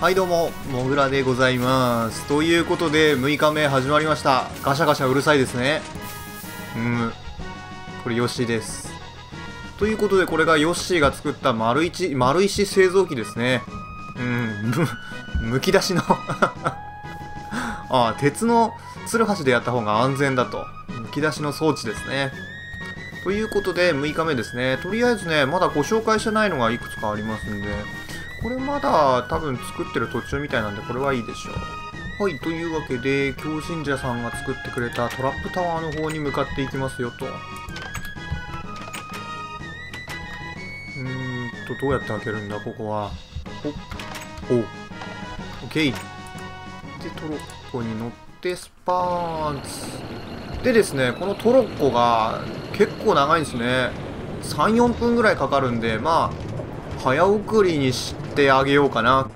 はいどうも、もぐらでございます。ということで、6日目始まりました。ガシャガシャうるさいですね。これヨッシーです。ということで、これがヨッシーが作った丸石製造機ですね。むき出しの。ああ、鉄のツルハシでやった方が安全だと。むき出しの装置ですね。ということで、6日目ですね。とりあえずね、まだご紹介してないのがいくつかありますんで、これまだ多分作ってる途中みたいなんで、これはいいでしょう。はい、というわけで、強信者さんが作ってくれたトラップタワーの方に向かっていきますよと。どうやって開けるんだ、ここは。おお。OK。で、トロッコに乗って、スパーンツ。でですね、このトロッコが結構長いんですね。3、4分ぐらいかかるんで、まあ、早送りにしてあげようかな。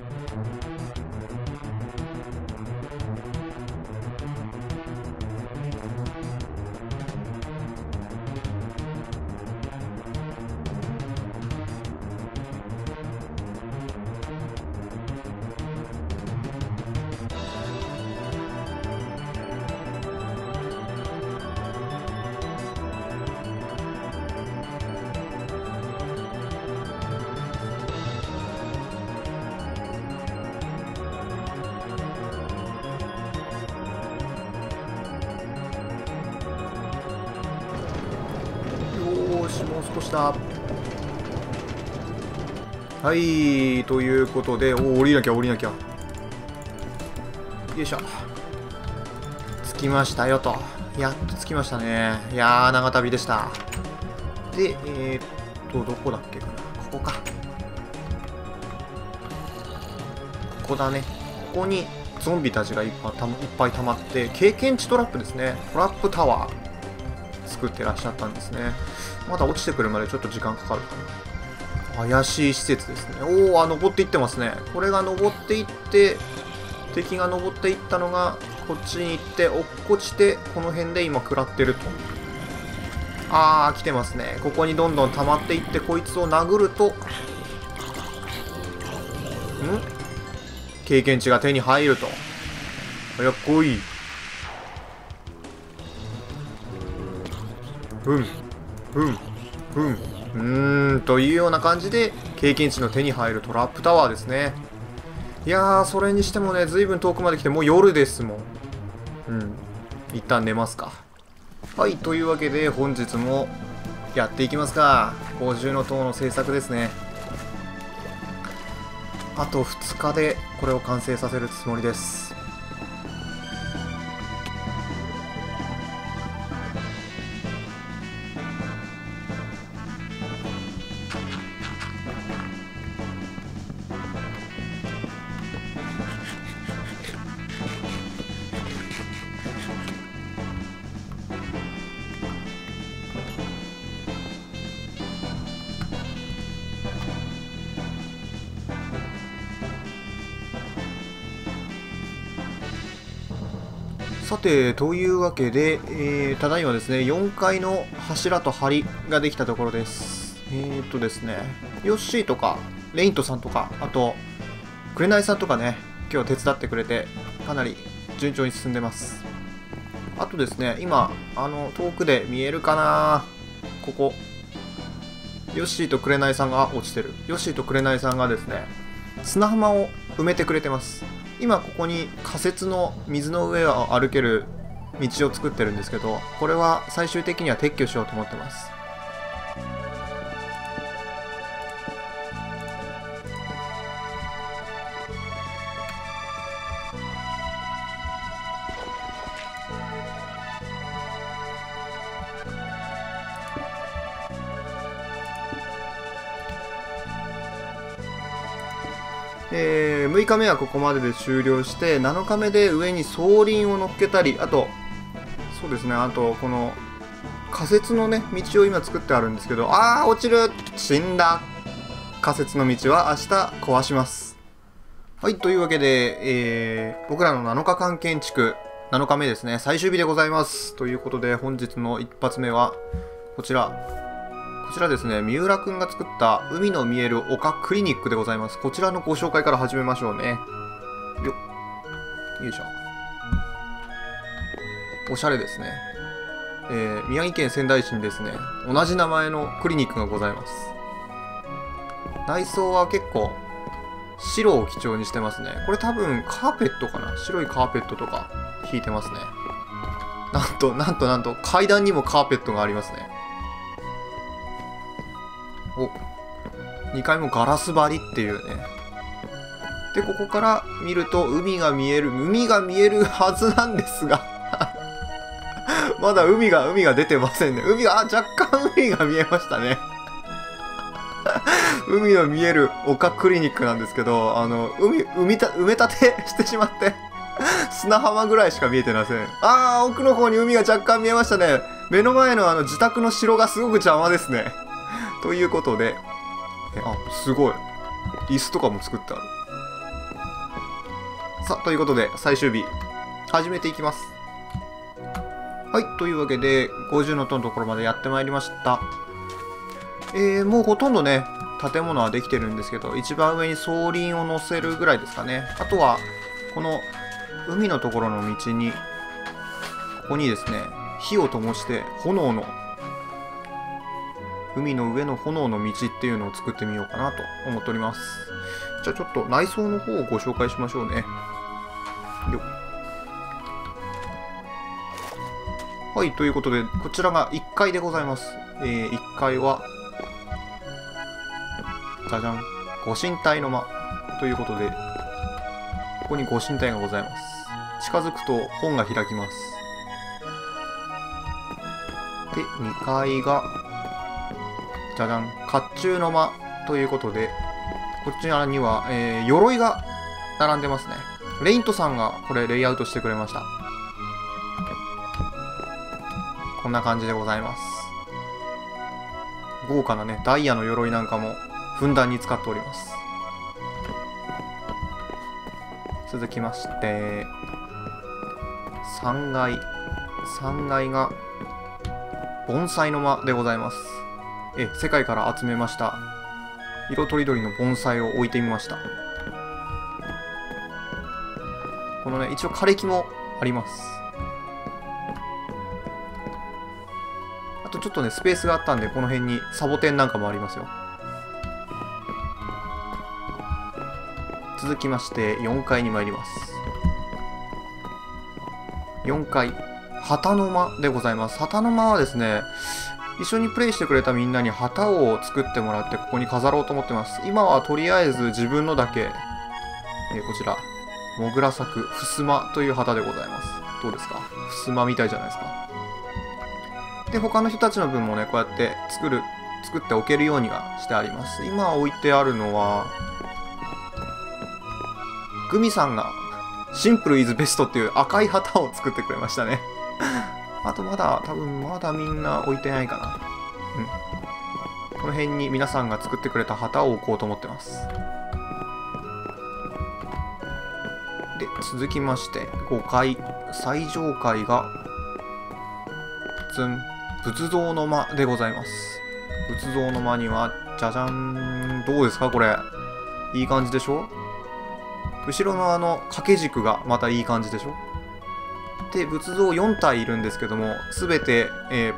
もう少しだ。はい、ということで、降りなきゃ降りなきゃ。よいしょ。着きましたよと。やっと着きましたね。いやー、長旅でした。で、どこだっけかな。ここか。ここだね。ここにゾンビたちがいっぱい溜まって、経験値トラップですね。トラップタワー。作ってらっしゃったんですね。まだ落ちてくるまでちょっと時間かかるかな。怪しい施設ですね。おお、登っていってますね。これが登っていって、敵が登っていったのが、こっちに行って、落っこちて、この辺で今食らってると。あー、来てますね。ここにどんどん溜まっていって、こいつを殴ると、経験値が手に入ると。早く来い。というような感じで経験値の手に入るトラップタワーですね。いやー、それにしてもね、ずいぶん遠くまで来てもう夜ですもん。一旦寝ますか。はい、というわけで本日もやっていきますか。50の塔の制作ですね。あと2日でこれを完成させるつもりです。さて、というわけで、ただいまですね、4階の柱と梁ができたところです。ですね、ヨッシーとか、レイントさんとか、あと、くれないさんとかね、今日手伝ってくれて、かなり順調に進んでます。あとですね、今、遠くで見えるかな、ここ、ヨッシーとくれないさんが、落ちてる。ヨッシーとくれないさんがですね、砂浜を埋めてくれてます。今ここに仮設の水の上を歩ける道を作ってるんですけど、これは最終的には撤去しようと思ってます。6日目はここまでで終了して、7日目で上に装輪を乗っけたり、あと、そうですね、あと、この仮設のね、道を今作ってあるんですけど、あー、落ちる、死んだ。仮設の道は明日壊します。はい、というわけで、僕らの7日間建築、7日目ですね、最終日でございます。ということで、本日の一発目は、こちら、こちらですね、三浦くんが作った海の見える丘クリニックでございます。こちらのご紹介から始めましょうね。よっ、よいしょ。おしゃれですね。宮城県仙台市にですね、同じ名前のクリニックがございます。内装は結構白を基調にしてますね。これ多分カーペットかな。白いカーペットとか引いてますね。なんとなんとなんと階段にもカーペットがありますね。お、2階もガラス張りっていうね。で、ここから見ると海が見えるはずなんですがまだ海が出てませんね。若干海が見えましたね海の見える丘クリニックなんですけど、埋め立てしてしまって砂浜ぐらいしか見えてません。あー、奥の方に海が若干見えましたね。目の前の自宅の城がすごく邪魔ですね。ということで、あ、すごい。椅子とかも作ってある。さあ、ということで、最終日、始めていきます。はい、というわけで、50の塔のところまでやってまいりました。もうほとんどね、建物はできてるんですけど、一番上に装輪を乗せるぐらいですかね。あとは、この、海のところの道に、ここにですね、火を灯して、海の上の炎の道っていうのを作ってみようかなと思っております。じゃあちょっと内装の方をご紹介しましょうね。よっ。はい、ということで、こちらが1階でございます。1階は、じゃじゃん。ご神体の間ということで、ここにご神体がございます。近づくと本が開きます。で、2階が、じゃじゃん、甲冑の間ということで、こちらには、鎧が並んでますね。レイントさんがこれレイアウトしてくれました。こんな感じでございます。豪華なね、ダイヤの鎧なんかもふんだんに使っております。続きまして、3階。3階が盆栽の間でございます。世界から集めました色とりどりの盆栽を置いてみました。このね、一応枯れ木もあります。あとちょっとね、スペースがあったんで、この辺にサボテンなんかもありますよ。続きまして4階に参ります。4階旗の間でございます。旗の間はですね、一緒にプレイしてくれたみんなに旗を作ってもらって、ここに飾ろうと思ってます。今はとりあえず自分のだけ、こちら、モグラ咲くふすまという旗でございます。どうですか？ふすまみたいじゃないですか。で、他の人たちの分もね、こうやって作っておけるようにはしてあります。今置いてあるのは、グミさんがシンプルイズベストっていう赤い旗を作ってくれましたね。あとまだみんな置いてないかな。うん。この辺に皆さんが作ってくれた旗を置こうと思ってます。で、続きまして、5階、最上階が、仏像の間でございます。仏像の間には、じゃじゃん、どうですかこれ。いい感じでしょ？後ろの掛け軸がまたいい感じでしょ？で、仏像4体いるんですけども、すべて、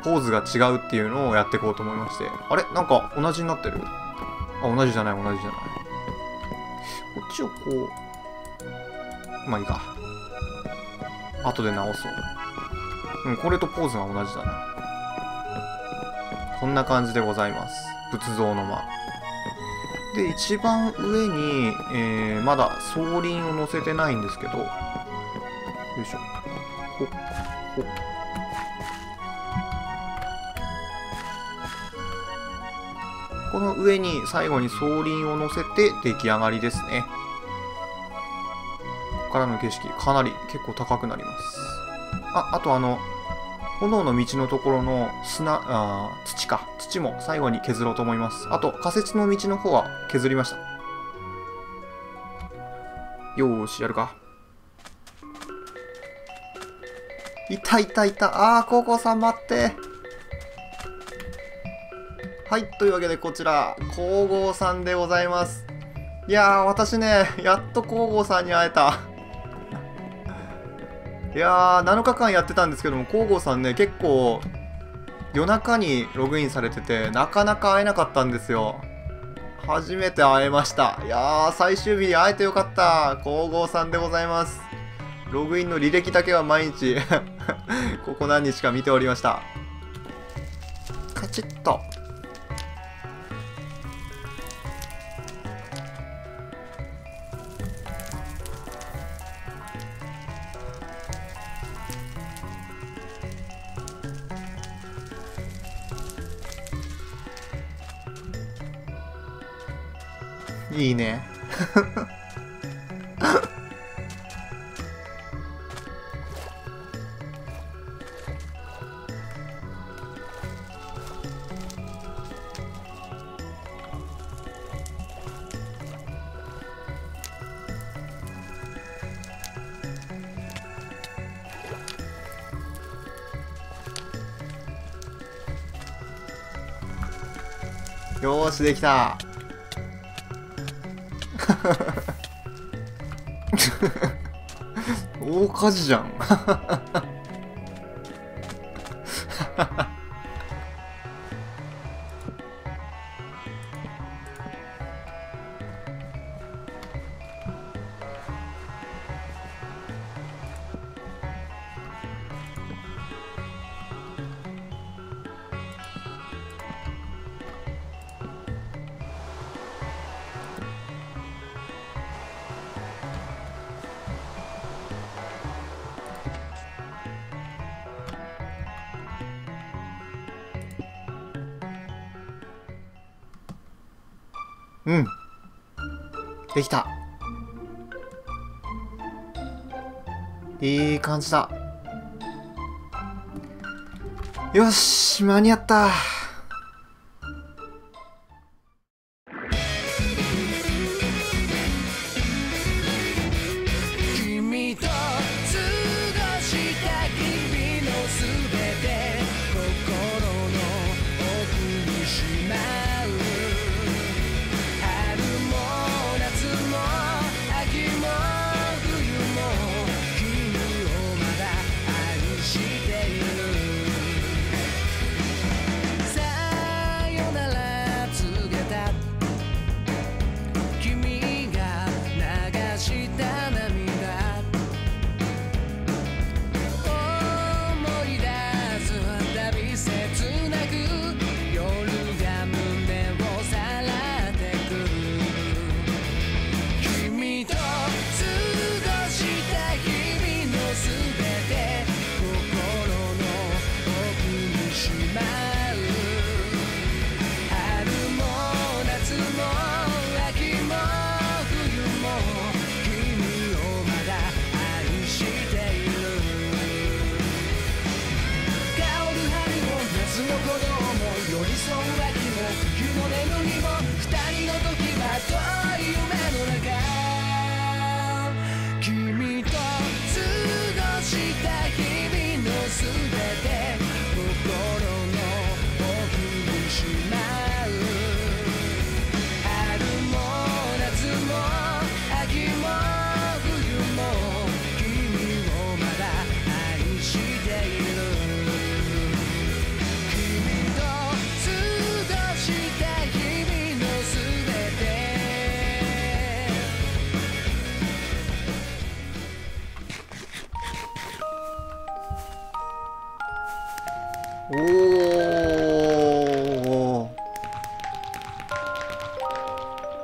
ポーズが違うっていうのをやっていこうと思いまして。あれ？なんか同じになってる？あ、同じじゃない。こっちをこう。まあいいか。後で直そう。うん、これとポーズが同じだな。こんな感じでございます。仏像の間。で、一番上に、まだ装輪を乗せてないんですけど、よいしょ。ほっほっ、この上に最後に装輪を乗せて出来上がりですね。ここからの景色かなり結構高くなります。あと炎の道のところの土も最後に削ろうと思います。あと仮設の道の方は削りました。よーし、やるか。いたいたいた。あー、ココさん待って。はい、というわけでこちら皇后さんでございます。いやー、私ね、やっと皇后さんに会えた。いやー、7日間やってたんですけども、皇后さんね、結構夜中にログインされてて、なかなか会えなかったんですよ。初めて会えました。いやー、最終日に会えてよかった。皇后さんでございます。ログインの履歴だけは毎日ここ何日か見ておりました。カチッと。いいね。よーし、できた。大火事じゃん。うん、できた。いい感じだ。よし、間に合った。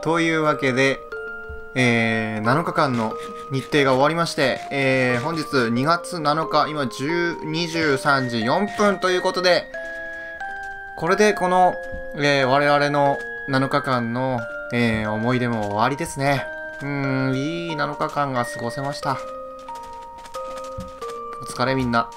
というわけで、7日間の日程が終わりまして、本日2月7日、今23時4分ということで、これでこの、我々の7日間の、思い出も終わりですね。いい7日間が過ごせました。お疲れみんな。